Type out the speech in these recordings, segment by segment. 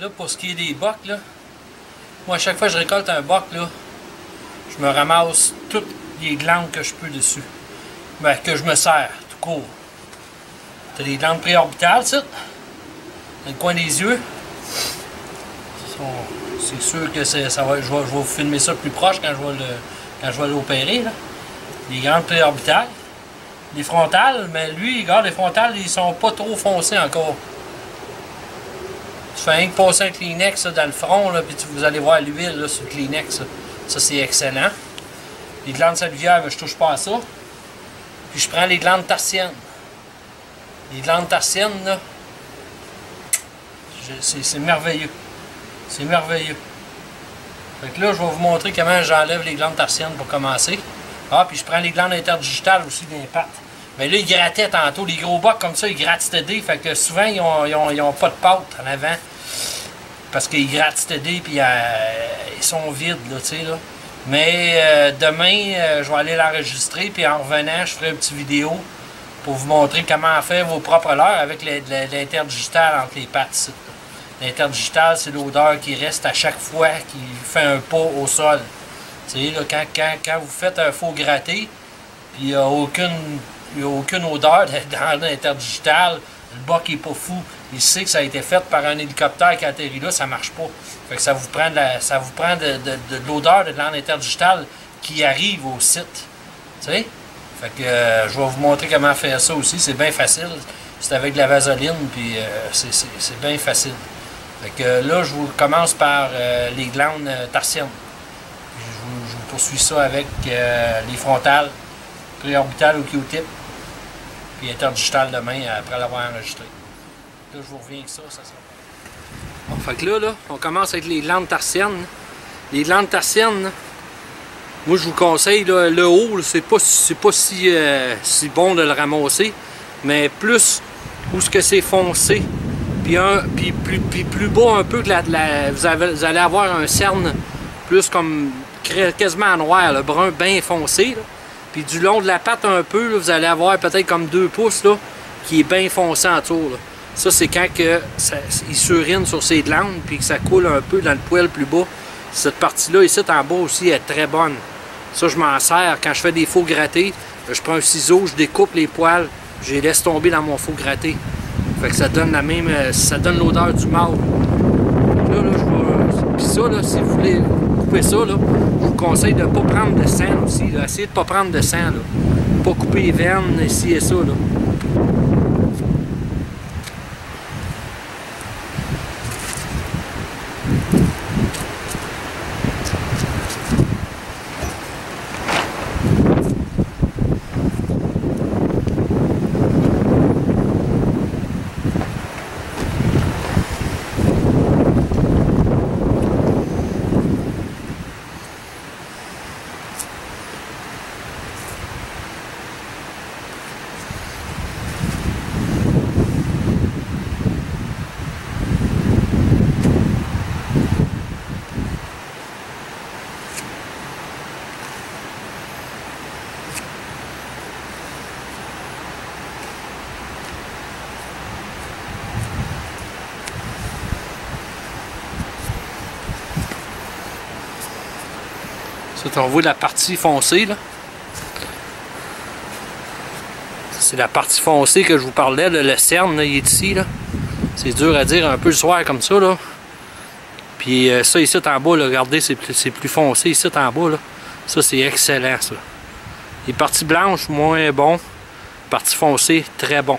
Là, pour ce qui est des bocs, là, moi, à chaque fois que je récolte un boc, là, je me ramasse toutes les glandes que je peux dessus. Ben, que je me sers, tout court. T'as des glandes préorbitales, ça, dans le coin des yeux. C'est sûr que ça va, je vais vous filmer ça plus proche quand je vais l'opérer. Les grandes préorbitales, les frontales, mais lui, regarde, les frontales, ils sont pas trop foncés encore. Tu fais rien que passer un Kleenex là, dans le front, là, puis vous allez voir l'huile sur le Kleenex. Là. Ça, c'est excellent. Les glandes salivaires, je touche pas à ça. Puis je prends les glandes tarsiennes. Les glandes tarsiennes, là, c'est merveilleux. C'est merveilleux. Fait que là, je vais vous montrer comment j'enlève les glandes tarsiennes pour commencer. Ah, puis je prends les glandes interdigitales aussi des pattes. Mais là, ils grattaient tantôt. Les gros bocs comme ça, ils grattent stédé. Fait que souvent, ils ont pas de pâte en avant. Parce qu'ils grattent stédé, puis ils sont vides, là, tu sais, là. Mais demain, je vais aller l'enregistrer, puis en revenant, je ferai une petite vidéo pour vous montrer comment faire vos propres leurres avec l'interdigital entre les pattes, ici. L'interdigital, c'est l'odeur qui reste à chaque fois qu'il fait un pas au sol. Tu sais, là, quand vous faites un faux gratté, puis il n'y a aucune odeur dans l'interdigital, le boc n'est pas fou. Il sait que ça a été fait par un hélicoptère qui atterrit là, ça ne marche pas. Fait que ça vous prend de l'odeur de l'interdigital qui arrive au site. Tu sais? Fait que je vais vous montrer comment faire ça aussi. C'est bien facile. C'est avec de la vaseline, puis c'est bien facile. Fait que là, je vous commence par les glandes tarsiennes. Je vous poursuis ça avec les frontales, préorbitales au Q-tip, puis interdigitales demain après l'avoir enregistré. Là, je vous reviens avec ça, ça sera bon. Fait que là, on commence avec les glandes tarsiennes. Les glandes tarsiennes, moi je vous conseille, là, le haut, c'est pas si bon de le ramasser, mais plus où ce que c'est foncé. Puis plus bas un peu que vous allez avoir un cerne plus comme quasiment noir, le brun bien foncé. Là. Puis du long de la patte un peu, là, vous allez avoir peut-être comme 2 pouces là, qui est bien foncé en tour. Là. Ça c'est quand que il surine sur ses glandes puis que ça coule un peu dans le poêle plus bas. Cette partie-là ici en bas aussi est très bonne. Ça je m'en sers quand je fais des faux grattés. Je prends un ciseau, je découpe les poils, je les laisse tomber dans mon faux gratté. Fait que ça donne la même, ça donne l'odeur du mâle. Puis ça, là, si vous voulez couper ça, là, je vous conseille de ne pas prendre de sang aussi. Là. Essayez de ne pas prendre de sang. Là. Pas couper les veines, ici et ça. Là. On voit la partie foncée là. C'est la partie foncée que je vous parlais, là, le cerne là, il est ici là. C'est dur à dire un peu le soir comme ça là. Puis ça ici en bas là, regardez, c'est plus foncé ici en bas là. Ça c'est excellent ça. Les parties blanches moins bon, partie foncée très bon.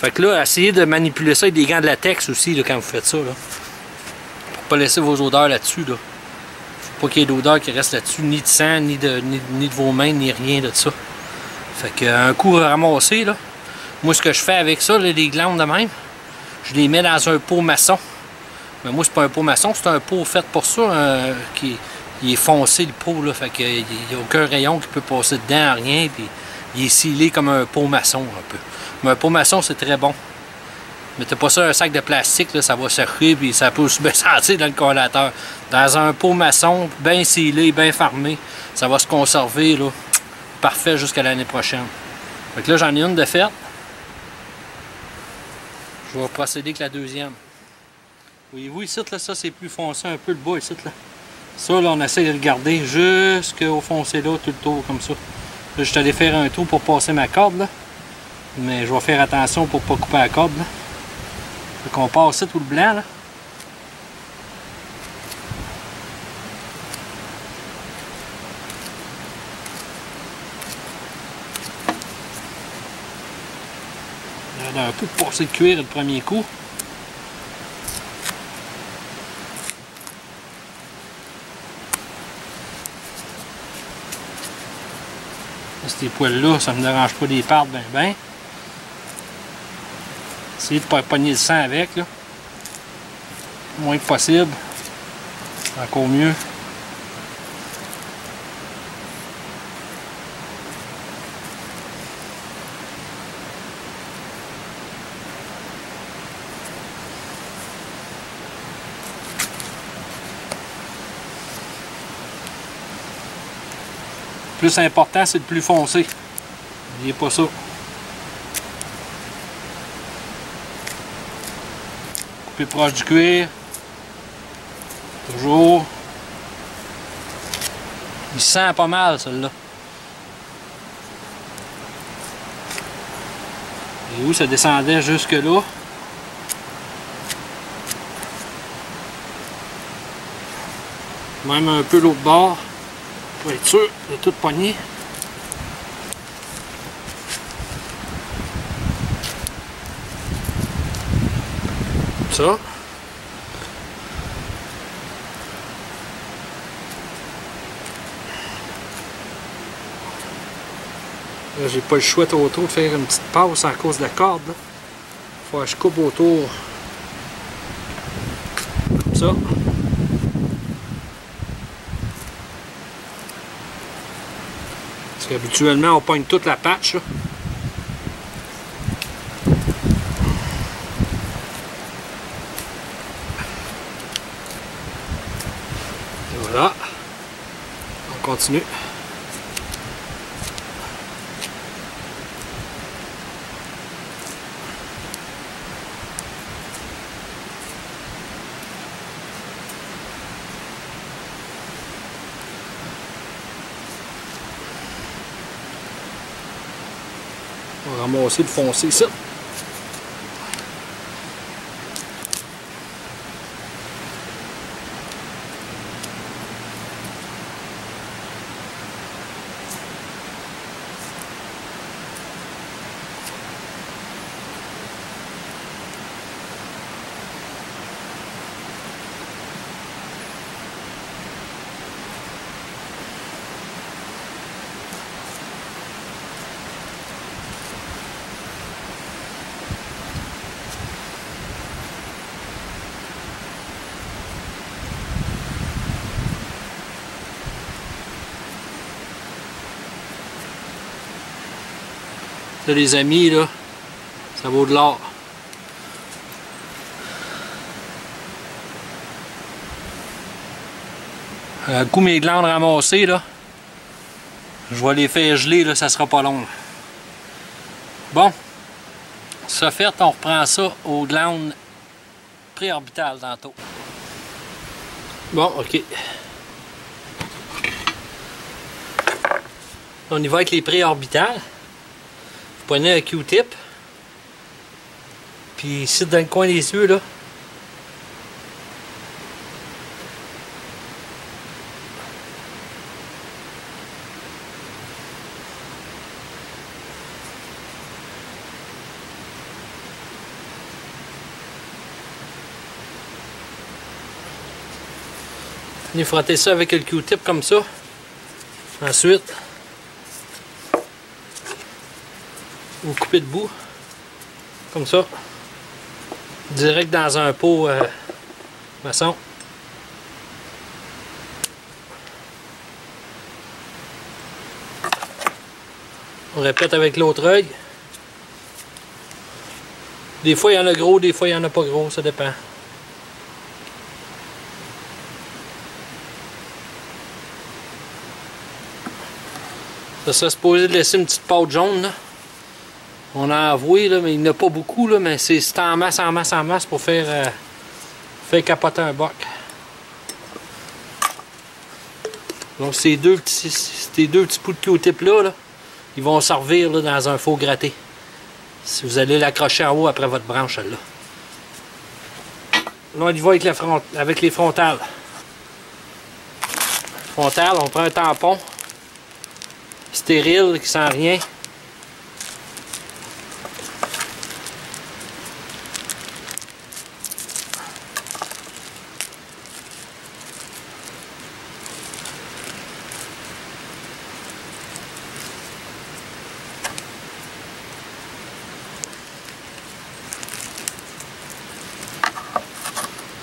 Fait que là, essayez de manipuler ça avec des gants de latex aussi là, quand vous faites ça là. Pour pas laisser vos odeurs là-dessus là. Pas qu'il y ait d'odeur qui reste là-dessus, ni de sang, ni de vos mains, ni rien de ça. Fait qu'un coup ramassé, là, moi ce que je fais avec ça, là, les glandes de même, je les mets dans un pot maçon. Mais moi c'est pas un pot maçon, c'est un pot fait pour ça, qui est foncé le pot, là, fait qu'il n'y a aucun rayon qui peut passer dedans, rien, puis il est scellé comme un pot maçon un peu. Mais un pot maçon c'est très bon. Mettez pas ça un sac de plastique, là, ça va s'arrêter puis ça peut aussi bien sentir dans le congélateur. Dans un pot maçon, bien scellé, bien fermé, ça va se conserver là, parfait jusqu'à l'année prochaine. Fait que là, j'en ai une de faite. Je vais procéder avec la deuxième. Voyez-vous ici, là, ça c'est plus foncé un peu le bas ici. Là. Ça, là, on essaie de le garder jusqu'au foncé là, tout le tour comme ça. Là, je suis allé faire un tour pour passer ma corde, là. Mais je vais faire attention pour pas couper la corde. Fait qu'on passe ça tout le blanc. Là. On a un peu de passer le cuir le premier coup. Ces poils-là, ça ne me dérange pas des parts, ben. Essayez de ne pas pogner le sang avec, là. Moins que possible. Encore mieux. Le plus important, c'est de plus foncer. N'oubliez pas ça. Couper proche du cuir. Toujours. Il sent pas mal, celui-là. Et où ça descendait jusque-là. Même un peu l'autre bord. Pour être sûr de tout pogner. Comme ça. Là, j'ai pas le choix autour de faire une petite passe à cause de la corde. Là. Faut que je coupe autour. Comme ça. Habituellement on pogne toute la patch là. Et voilà, on continue. On va ramasser le foncé ici. Là, les amis, là, ça vaut de l'or. Un coup mes glandes ramassées, là, je vais les faire geler, là, ça sera pas long. Bon, ça fait, on reprend ça aux glandes préorbitales tantôt. Bon, ok. On y va avec les préorbitales. Prenez un Q-tip, puis ici dans le coin des yeux là, venez frotter ça avec le Q-tip comme ça. Ensuite vous coupez de bout, comme ça, direct dans un pot maçon. On répète avec l'autre œil. Des fois il y en a gros, des fois il n'y en a pas gros, ça dépend. Ça serait supposé de laisser une petite pâte jaune là. On a avoué, là, mais il n'y en a pas beaucoup, là, mais c'est en masse, en masse, en masse pour faire, fait capoter un boc. Donc ces deux petits bouts de Q-tip là, ils vont servir là, dans un faux gratté. Si vous allez l'accrocher en haut après votre branche, celle-là. Là, on y va avec, les frontales. Frontale, on prend un tampon stérile qui sent rien.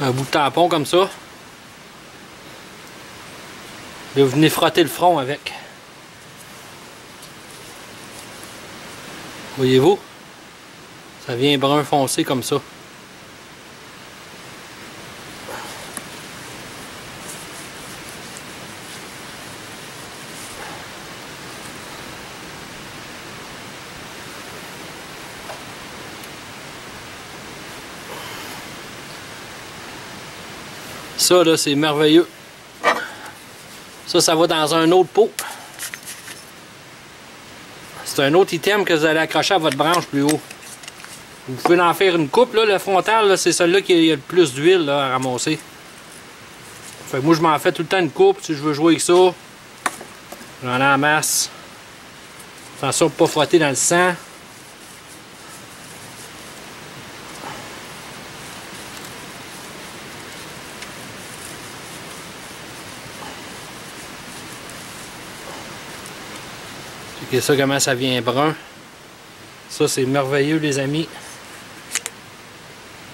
Un bout de tampon comme ça. Là, vous venez frotter le front avec. Voyez-vous? Ça vient brun foncé comme ça. Ça là, c'est merveilleux. Ça, ça va dans un autre pot. C'est un autre item que vous allez accrocher à votre branche plus haut. Vous pouvez en faire une coupe, là. Le frontal, c'est celui-là qui a le plus d'huile à ramasser. Fait que moi, je m'en fais tout le temps une coupe. Si je veux jouer avec ça, j'en ai en masse. Attention de ne pas frotter dans le sang. Regardez ça comment ça vient brun. Ça, c'est merveilleux, les amis.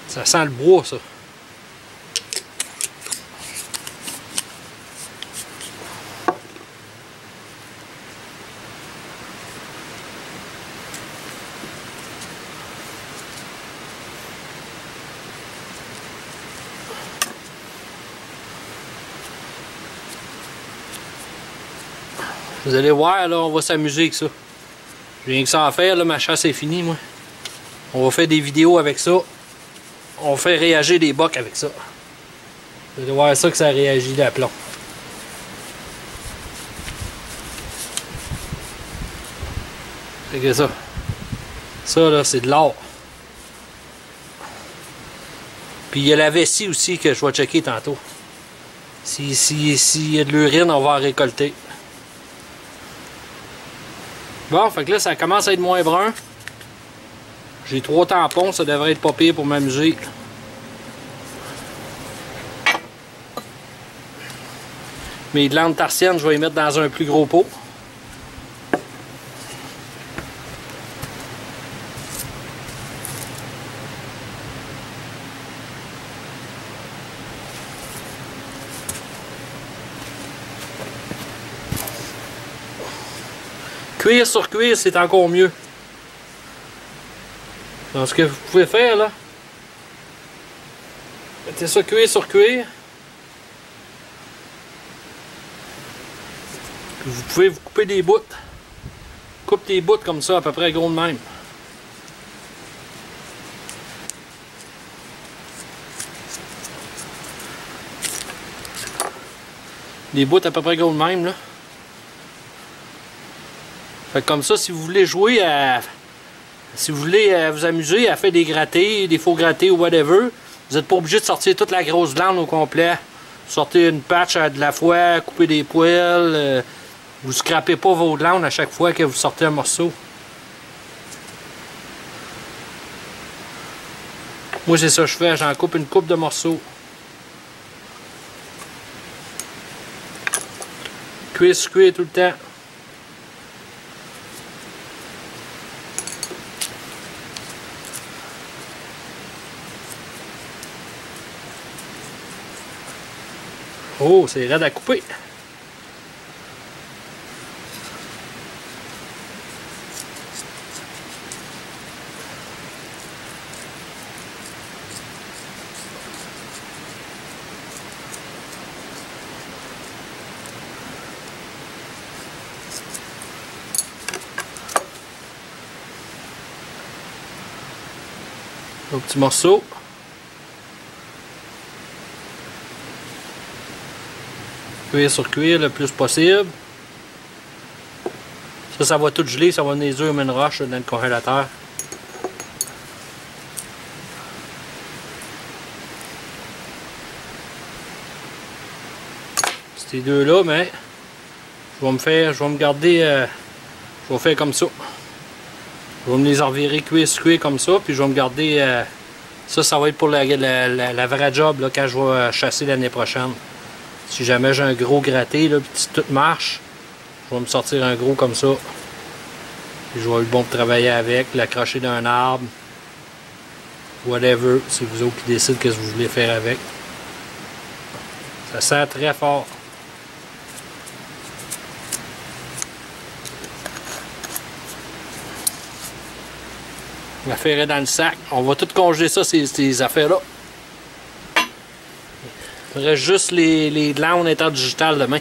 Ça sent le bois, ça. Vous allez voir, là, on va s'amuser avec ça. J'ai rien que ça à faire, là, ma chasse est finie, moi. On va faire des vidéos avec ça. On fait réagir des bocs avec ça. Vous allez voir ça que ça réagit d'aplomb. Regardez ça. Ça, là, c'est de l'or. Puis il y a la vessie aussi que je vais checker tantôt. S'il y a de l'urine, on va en récolter. Bon, fait que là, ça commence à être moins brun. J'ai 3 tampons, ça devrait être pas pire pour m'amuser. Mes glandes tarsiennes, je vais les mettre dans un plus gros pot. Cuir sur cuir, c'est encore mieux. Donc ce que vous pouvez faire là, mettez ça cuir sur cuir. Vous pouvez vous couper des bouts. Coupe des bouts comme ça, à peu près gros de même. Des bouts à peu près gros de même là. Fait que comme ça, si vous voulez jouer à... Si vous voulez vous amuser à faire des grattés, des faux grattés ou whatever, vous n'êtes pas obligé de sortir toute la grosse glande au complet. Vous sortez une patch à de la fois, coupez des poils. Vous ne scrapez pas vos glandes à chaque fois que vous sortez un morceau. Moi, c'est ça que je fais. J'en coupe une coupe de morceaux. Cuir sur cuir tout le temps. Oh, c'est raide à couper. Un petit morceau. cuire sur cuire le plus possible. Ça, ça va tout geler, ça va venir dur comme une roche dans le congélateur. Ces deux-là, mais je vais me garder, je vais faire comme ça. Je vais me les revirer cuir sur cuir comme ça, puis je vais me garder, ça va être pour la vraie job là, quand je vais chasser l'année prochaine. Si jamais j'ai un gros gratté, là, puis si tout marche, je vais me sortir un gros comme ça. Puis je vais être bon pour travailler avec, l'accrocher d'un arbre, whatever, c'est vous autres qui décidez qu'est-ce que vous voulez faire avec. Ça sent très fort. L'affaire est dans le sac. On va tout congeler ça, ces affaires-là. Il reste juste les glandes interdigitales demain.